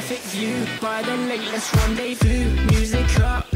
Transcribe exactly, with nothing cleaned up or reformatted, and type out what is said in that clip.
perfect view by the latest rendezvous. Music up.